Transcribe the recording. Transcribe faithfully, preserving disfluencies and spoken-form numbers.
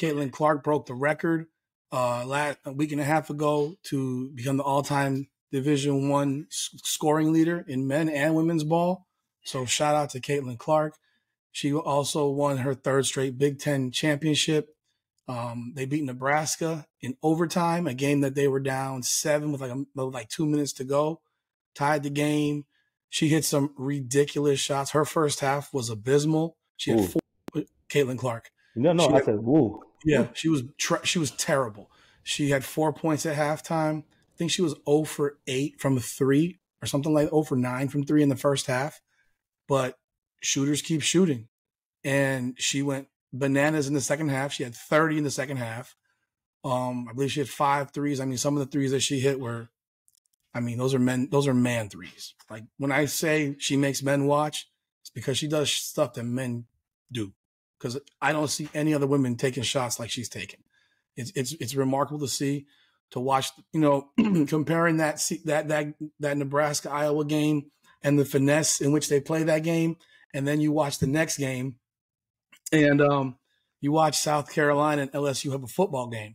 Caitlin Clark broke the record uh, last a week and a half ago to become the all-time Division I scoring leader in men and women's ball. So shout out to Caitlin Clark. She also won her third straight Big Ten championship. Um, they beat Nebraska in overtime, a game that they were down seven with like a, like two minutes to go, tied the game. She hit some ridiculous shots. Her first half was abysmal. She had ooh. four. Caitlin Clark. No, no, she I had, said ooh. Yeah, she was tra- she was terrible. She had four points at halftime. I think she was zero for eight from three or something like zero for nine from three in the first half. But shooters keep shooting, and she went bananas in the second half. She had thirty in the second half. Um, I believe she had five threes. I mean, some of the threes that she hit were, I mean, those are men, those are man threes. Like when I say she makes men watch, it's because she does stuff that men do. Because I don't see any other women taking shots like she's taking. It's it's it's remarkable to see, to watch. You know, comparing that that that that Nebraska Iowa game and the finesse in which they play that game, and then you watch the next game. And um, you watch South Carolina and L S U have a football game.